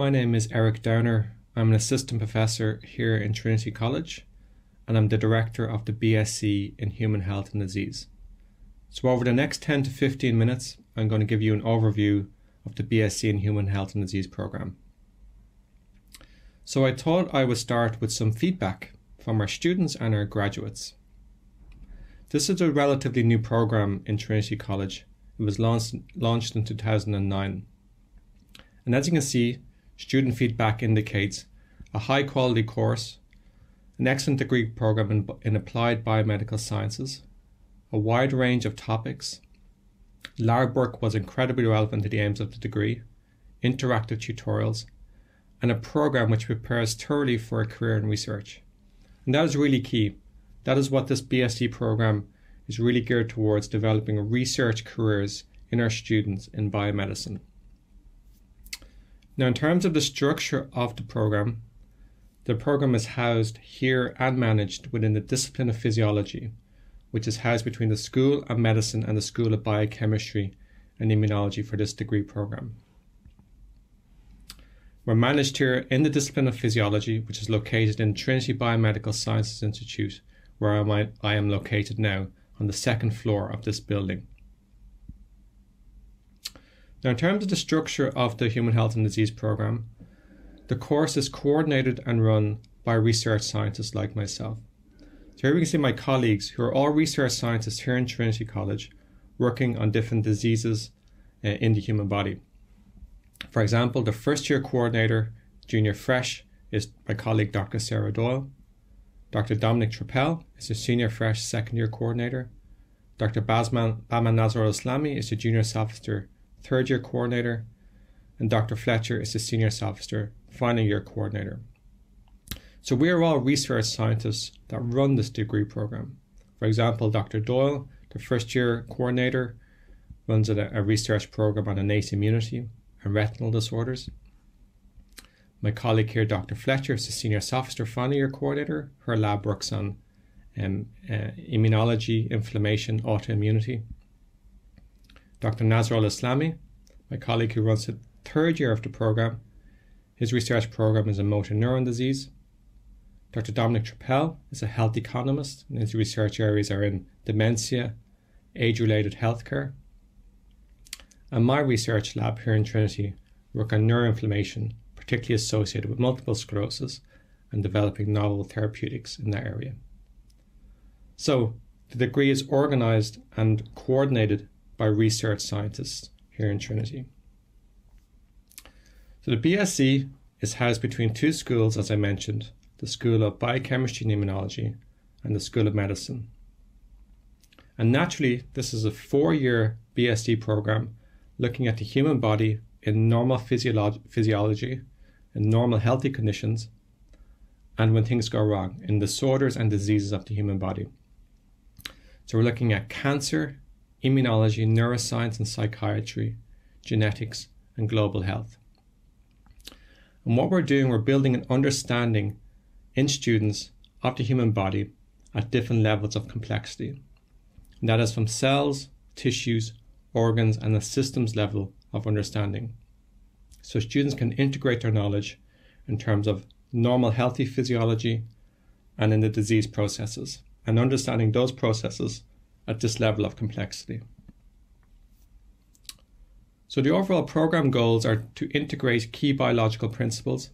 My name is Eric Downer. I'm an assistant professor here in Trinity College, and I'm the director of the BSc in Human Health and Disease. So over the next 10 to 15 minutes, I'm going to give you an overview of the BSc in Human Health and Disease program. So I thought I would start with some feedback from our students and our graduates. This is a relatively new program in Trinity College. It was launched in 2009. And as you can see, student feedback indicates a high quality course, an excellent degree program in applied biomedical sciences, a wide range of topics. Lab work was incredibly relevant to the aims of the degree, interactive tutorials, and a program which prepares thoroughly for a career in research. And that is really key. That is what this BSc program is really geared towards, developing research careers in our students in biomedicine. Now, in terms of the structure of the program is housed here and managed within the discipline of physiology, which is housed between the School of Medicine and the School of Biochemistry and Immunology for this degree program. We're managed here in the discipline of physiology, which is located in Trinity Biomedical Sciences Institute, where I am located now on the second floor of this building. Now, in terms of the structure of the Human Health and Disease program, the course is coordinated and run by research scientists like myself. So here we can see my colleagues, who are all research scientists here in Trinity College, working on different diseases in the human body. For example, the first year coordinator, Junior Fresh, is my colleague Dr. Sarah Doyle. Dr. Dominic Trappl is the Senior Fresh second year coordinator. Dr. Basman Nazar-Islami is the Junior Sophister third year coordinator, and Dr. Fletcher is the Senior Sophister final year coordinator. So we are all research scientists that run this degree program. For example, Dr. Doyle, the first year coordinator, runs a research program on innate immunity and retinal disorders. My colleague here, Dr. Fletcher, is the Senior Sophister final year coordinator. Her lab works on immunology, inflammation, autoimmunity. Dr. Nazar-Islami, my colleague who runs the third year of the program, his research program is in motor neuron disease. Dr. Dominic Chappel is a health economist, and his research areas are in dementia, age-related healthcare. And my research lab here in Trinity work on neuroinflammation, particularly associated with multiple sclerosis, and developing novel therapeutics in that area. So the degree is organized and coordinated by research scientists here in Trinity. So the BSc is housed between two schools, as I mentioned, the School of Biochemistry and Immunology and the School of Medicine. And naturally, this is a four-year BSc program looking at the human body in normal physiology, in normal healthy conditions, and when things go wrong, in disorders and diseases of the human body. So we're looking at cancer, immunology, neuroscience and psychiatry, genetics, and global health. And what we're doing, we're building an understanding in students of the human body at different levels of complexity. And that is from cells, tissues, organs, and the systems level of understanding. So students can integrate their knowledge in terms of normal healthy physiology and in the disease processes, and understanding those processes at this level of complexity. So the overall program goals are to integrate key biological principles.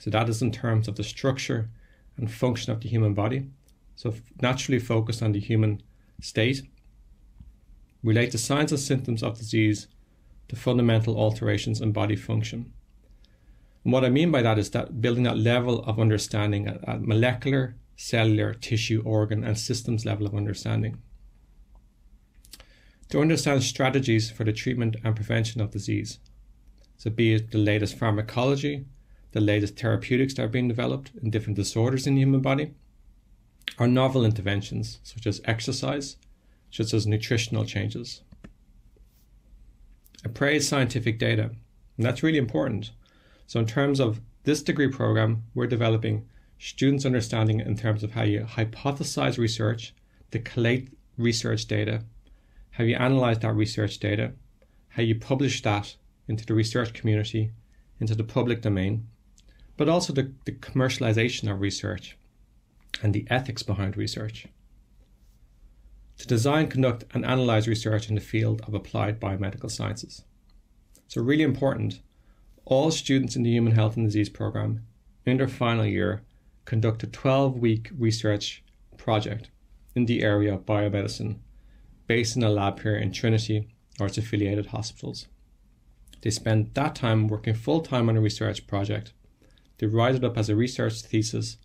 So that is in terms of the structure and function of the human body. So naturally focused on the human state. Relate the signs and symptoms of disease to fundamental alterations in body function. And what I mean by that is that building that level of understanding at molecular, cellular, tissue, organ, and systems level of understanding. To understand strategies for the treatment and prevention of disease. So be it the latest pharmacology, the latest therapeutics that are being developed in different disorders in the human body, or novel interventions such as exercise, such as nutritional changes. Appraise scientific data, and that's really important. So in terms of this degree program, we're developing students' understanding in terms of how you hypothesize research, to collate research data, how you analyze that research data, how you publish that into the research community, into the public domain, but also the commercialization of research and the ethics behind research. To design, conduct and analyze research in the field of applied biomedical sciences. So really important, all students in the Human Health and Disease program in their final year conduct a 12-week research project in the area of biomedicine based in a lab here in Trinity or its affiliated hospitals. They spend that time working full-time on a research project. They write it up as a research thesis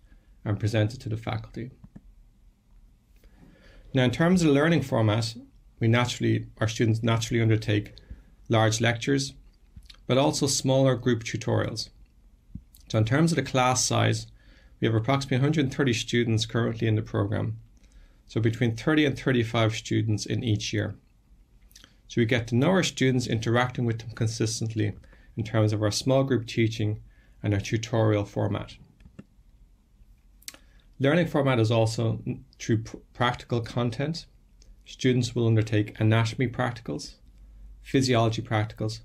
and present it to the faculty. Now, in terms of the learning format, our students naturally undertake large lectures, but also smaller group tutorials. So in terms of the class size, we have approximately 130 students currently in the program. So between 30 and 35 students in each year. So we get to know our students, interacting with them consistently in terms of our small group teaching and our tutorial format. Learning format is also through practical content. Students will undertake anatomy practicals, physiology practicals,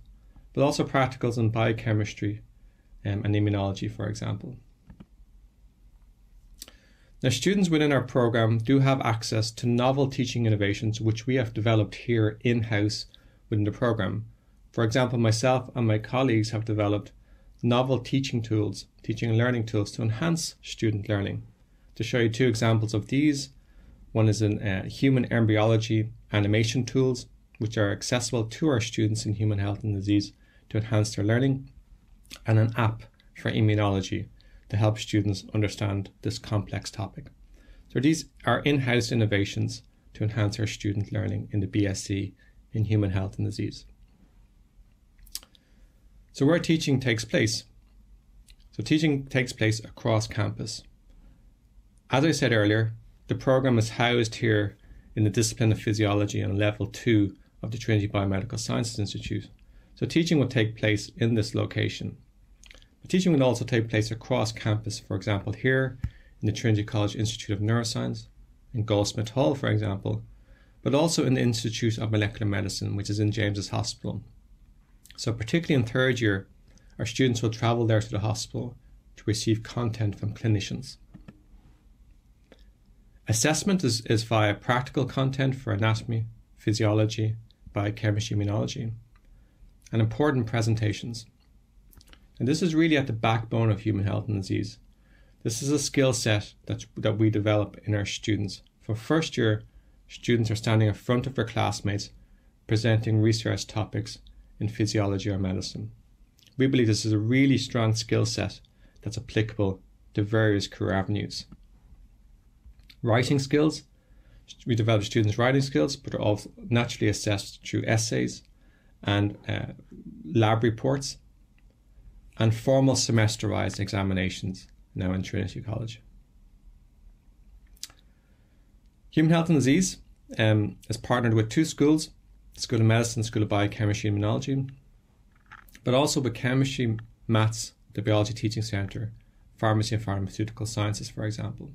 but also practicals in biochemistry and immunology, for example. Now, students within our program do have access to novel teaching innovations which we have developed here in-house within the program. For example, myself and my colleagues have developed novel teaching and learning tools to enhance student learning. To show you two examples of these, one is in human embryology animation tools, which are accessible to our students in human health and disease to enhance their learning, and an app for immunology to help students understand this complex topic. So these are in-house innovations to enhance our student learning in the BSc in human health and disease. So where teaching takes place. So teaching takes place across campus. As I said earlier, the program is housed here in the discipline of physiology on level 2 of the Trinity Biomedical Sciences Institute. So teaching will take place in this location. But teaching will also take place across campus, for example, here in the Trinity College Institute of Neuroscience, in Goldsmith Hall, for example, but also in the Institute of Molecular Medicine, which is in James's Hospital. So particularly in third year, our students will travel there to the hospital to receive content from clinicians. Assessment is via practical content for anatomy, physiology, biochemistry, immunology, and important presentations. And this is really at the backbone of human health and disease. This is a skill set that we develop in our students. For first year, students are standing in front of their classmates, presenting research topics in physiology or medicine. We believe this is a really strong skill set that's applicable to various career avenues. Writing skills. We develop students' writing skills, but are also naturally assessed through essays and lab reports and formal semesterized examinations now in Trinity College. Human Health and Disease is partnered with two schools, the School of Medicine, School of Biochemistry and Immunology, but also with Chemistry, Maths, the Biology Teaching Centre, Pharmacy and Pharmaceutical Sciences, for example.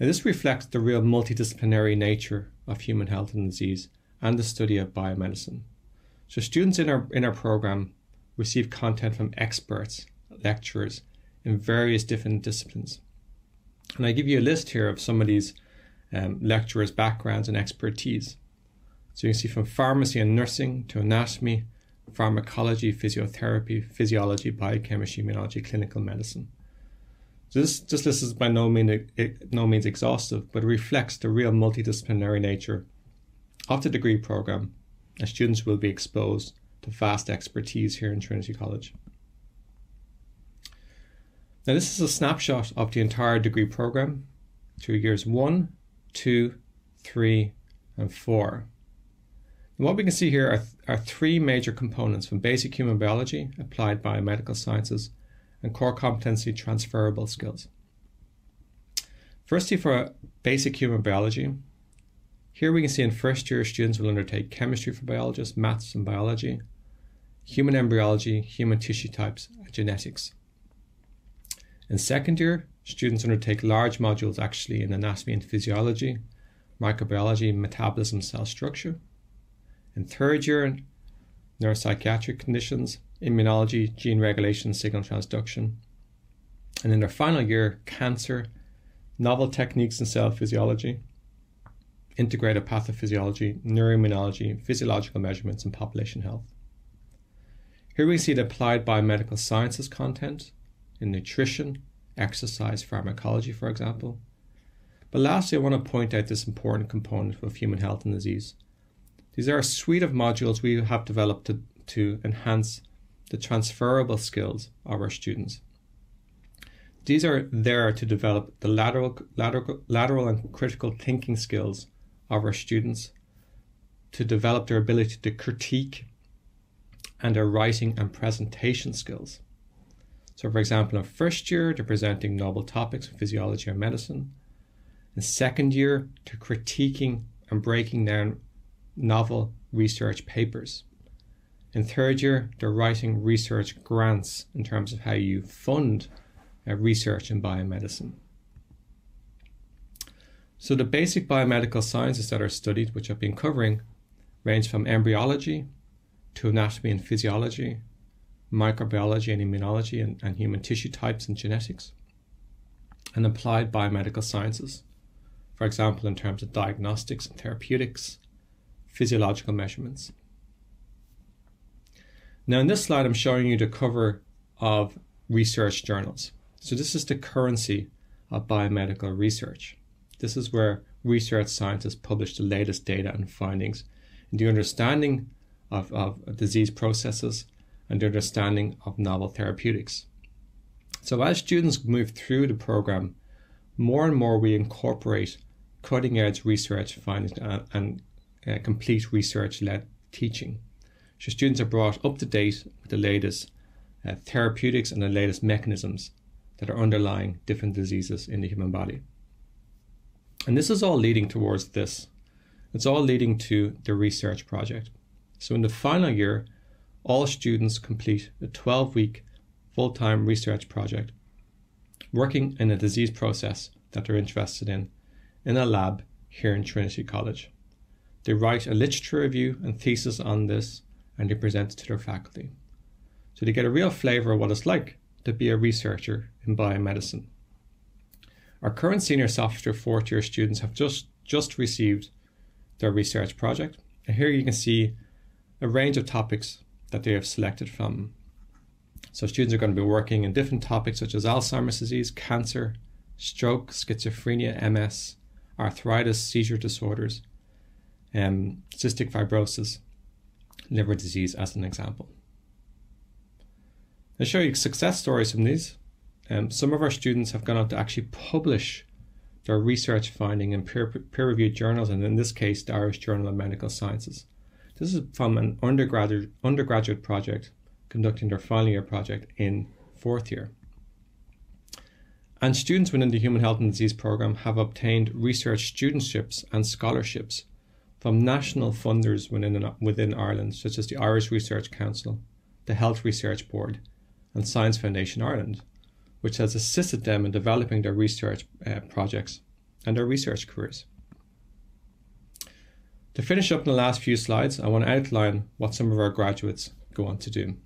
Now, this reflects the real multidisciplinary nature of human health and disease and the study of biomedicine. So students in our program receive content from experts, lecturers in various different disciplines. And I give you a list here of some of these lecturers' backgrounds and expertise. So you can see from pharmacy and nursing to anatomy, pharmacology, physiotherapy, physiology, biochemistry, immunology, clinical medicine. So this list is by no means exhaustive, but reflects the real multidisciplinary nature of the degree program, and students will be exposed to vast expertise here in Trinity College. Now, this is a snapshot of the entire degree program through years 1, 2, 3, and 4. And what we can see here are three major components from basic human biology, applied biomedical sciences, and core competency transferable skills. Firstly, for basic human biology, here we can see in first year students will undertake chemistry for biologists, maths and biology, human embryology, human tissue types, and genetics. In second year, students undertake large modules actually in anatomy and physiology, microbiology, metabolism, cell structure. In third year, neuropsychiatric conditions, immunology, gene regulation, signal transduction. And in their final year, cancer, novel techniques in cell physiology, integrated pathophysiology, neuroimmunology, physiological measurements, and population health. Here we see the applied biomedical sciences content in nutrition, exercise, pharmacology, for example. But lastly, I want to point out this important component of human health and disease. These are a suite of modules we have developed to enhance the transferable skills of our students. These are there to develop the lateral and critical thinking skills of our students, to develop their ability to critique and their writing and presentation skills. So for example, in first year, they're presenting novel topics in physiology and medicine. In second year, they're critiquing and breaking down novel research papers. In third year, they're writing research grants in terms of how you fund research in biomedicine. So the basic biomedical sciences that are studied, which I've been covering, range from embryology to anatomy and physiology, microbiology and immunology, and human tissue types and genetics, and applied biomedical sciences, for example, in terms of diagnostics and therapeutics, physiological measurements. Now in this slide, I'm showing you the cover of research journals. So this is the currency of biomedical research. This is where research scientists publish the latest data and findings in the understanding of disease processes and the understanding of novel therapeutics. So as students move through the program, more and more we incorporate cutting-edge research findings and complete research-led teaching. So students are brought up to date with the latest therapeutics and the latest mechanisms that are underlying different diseases in the human body. And this is all leading towards this. It's all leading to the research project. So in the final year, all students complete a 12-week full-time research project, working in a disease process that they're interested in a lab here in Trinity College. They write a literature review and thesis on this, and they present it to their faculty. So they get a real flavour of what it's like to be a researcher in biomedicine. Our current senior sophomore fourth-year students have just received their research project, and here you can see a range of topics that they have selected from. So students are going to be working in different topics such as Alzheimer's disease, cancer, stroke, schizophrenia, MS, arthritis, seizure disorders, cystic fibrosis, liver disease as an example. I'll show you success stories from these. Some of our students have gone on to actually publish their research finding in peer-reviewed journals, and in this case, the Irish Journal of Medical Sciences. This is from an undergraduate project conducting their final year project in fourth year. And students within the Human Health and Disease program have obtained research studentships and scholarships from national funders within Ireland, such as the Irish Research Council, the Health Research Board, and Science Foundation Ireland, which has assisted them in developing their research projects and their research careers. To finish up in the last few slides, I want to outline what some of our graduates go on to do.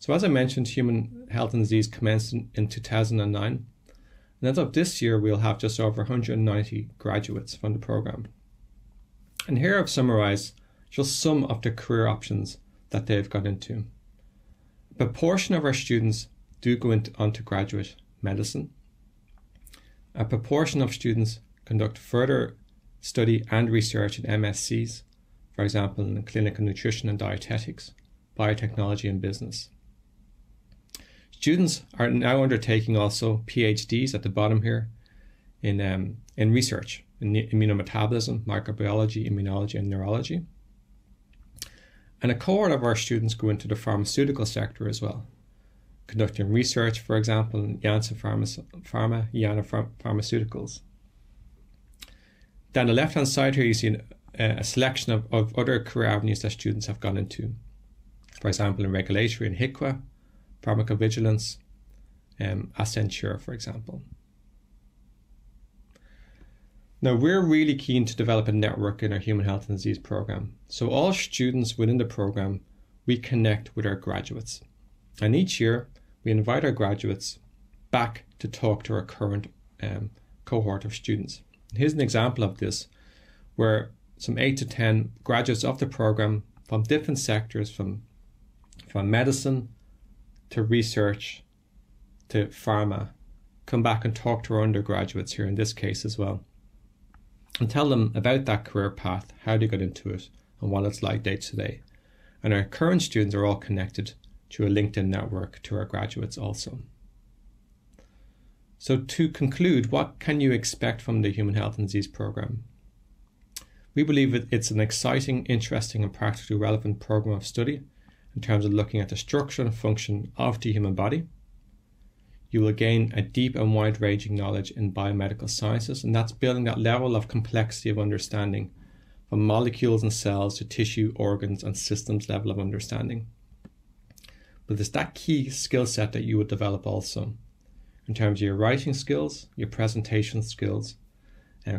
So as I mentioned, Human Health and Disease commenced in 2009, and as of this year, we'll have just over 190 graduates from the program. And here I've summarized just some of the career options that they've got into. A proportion of our students do go onto graduate medicine. A proportion of students conduct further study and research in MSCs, for example, in clinical nutrition and dietetics, biotechnology and business. Students are now undertaking also PhDs at the bottom here in research, in immunometabolism, microbiology, immunology, and neurology. And a cohort of our students go into the pharmaceutical sector as well, conducting research, for example, in Janssen Pharma, Pharmaceuticals. Down the left-hand side here, you see a selection of other career avenues that students have gone into. For example, in regulatory and HICWA, pharmacovigilance, Accenture, for example. Now, we're really keen to develop a network in our Human Health and Disease program. So all students within the program, we connect with our graduates. And each year, we invite our graduates back to talk to our current cohort of students. Here's an example of this, where some 8 to 10 graduates of the program from different sectors, from medicine to research to pharma, come back and talk to our undergraduates here in this case as well, and tell them about that career path, how they got into it, and what it's like day to day. And our current students are all connected to a LinkedIn network to our graduates also. So to conclude, what can you expect from the Human Health and Disease program? We believe it's an exciting, interesting, and practically relevant program of study in terms of looking at the structure and function of the human body. You will gain a deep and wide-ranging knowledge in biomedical sciences, and that's building that level of complexity of understanding from molecules and cells to tissue, organs, and systems level of understanding. But there's that key skill set that you will develop also in terms of your writing skills, your presentation skills,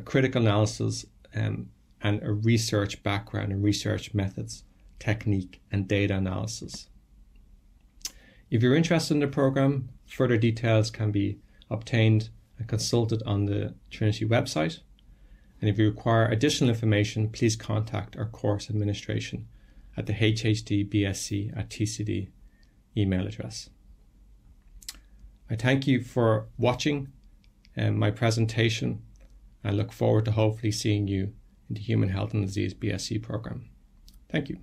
critical analysis, and a research background and research methods, technique, and data analysis. If you're interested in the program, further details can be obtained and consulted on the Trinity website. And if you require additional information, please contact our course administration at the HHDBSC@TCD email address. I thank you for watching my presentation and look forward to hopefully seeing you in the Human Health and Disease BSc program. Thank you.